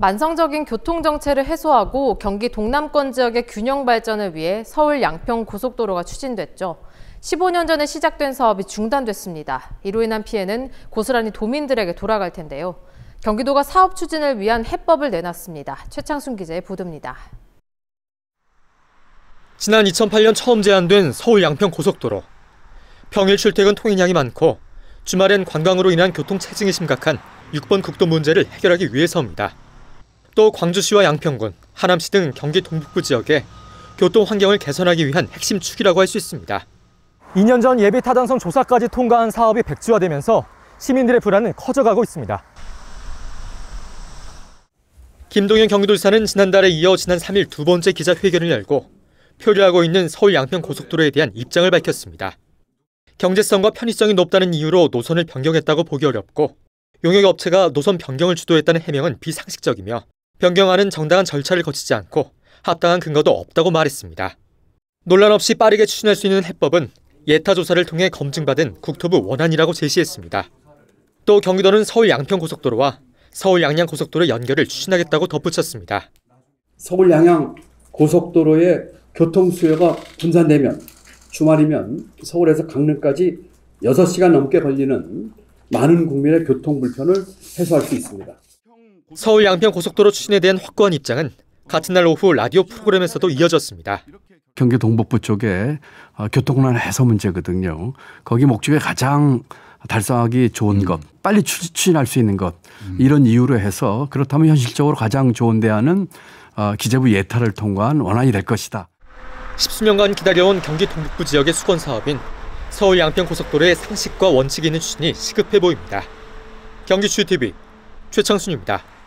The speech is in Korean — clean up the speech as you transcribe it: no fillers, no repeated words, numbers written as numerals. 만성적인 교통정체를 해소하고 경기 동남권 지역의 균형 발전을 위해 서울·양평고속도로가 추진됐죠. 15년 전에 시작된 사업이 중단됐습니다. 이로 인한 피해는 고스란히 도민들에게 돌아갈 텐데요. 경기도가 사업 추진을 위한 해법을 내놨습니다. 최창순 기자의 보도입니다. 지난 2008년 처음 제안된 서울·양평고속도로. 평일 출퇴근 통행량이 많고 주말엔 관광으로 인한 교통 체증이 심각한 6번 국도 문제를 해결하기 위해서입니다. 또 광주시와 양평군, 하남시 등 경기 동북부 지역에 교통 환경을 개선하기 위한 핵심 축이라고 할 수 있습니다. 2년 전 예비 타당성 조사까지 통과한 사업이 백지화되면서 시민들의 불안은 커져가고 있습니다. 김동연 경기도지사는 지난달에 이어 지난 3일 두 번째 기자회견을 열고 표류하고 있는 서울·양평고속도로에 대한 입장을 밝혔습니다. 경제성과 편의성이 높다는 이유로 노선을 변경했다고 보기 어렵고 용역업체가 노선 변경을 주도했다는 해명은 비상식적이며 변경안은 정당한 절차를 거치지 않고 합당한 근거도 없다고 말했습니다. 논란 없이 빠르게 추진할 수 있는 해법은 예타 조사를 통해 검증받은 국토부 원안이라고 제시했습니다. 또 경기도는 서울·양평고속도로와 서울·양양고속도로 연결을 추진하겠다고 덧붙였습니다. 서울·양양고속도로의 교통 수요가 분산되면 주말이면 서울에서 강릉까지 6시간 넘게 걸리는 많은 국민의 교통 불편을 해소할 수 있습니다. 서울·양평고속도로 추진에 대한 확고한 입장은 같은 날 오후 라디오 프로그램에서도 이어졌습니다. 경기 동북부 쪽에 교통난 해소 문제거든요. 거기 목적에 가장 달성하기 좋은 것, 빨리 추진할 수 있는 것, 이런 이유로 해서 그렇다면 현실적으로 가장 좋은 대안은 기재부 예타를 통과한 원안이 될 것이다. 10수년간 기다려온 경기 동북부 지역의 수건 사업인 서울·양평고속도로의 상식과 원칙이 있는 추진이 시급해 보입니다. 경기GTV 최창순입니다.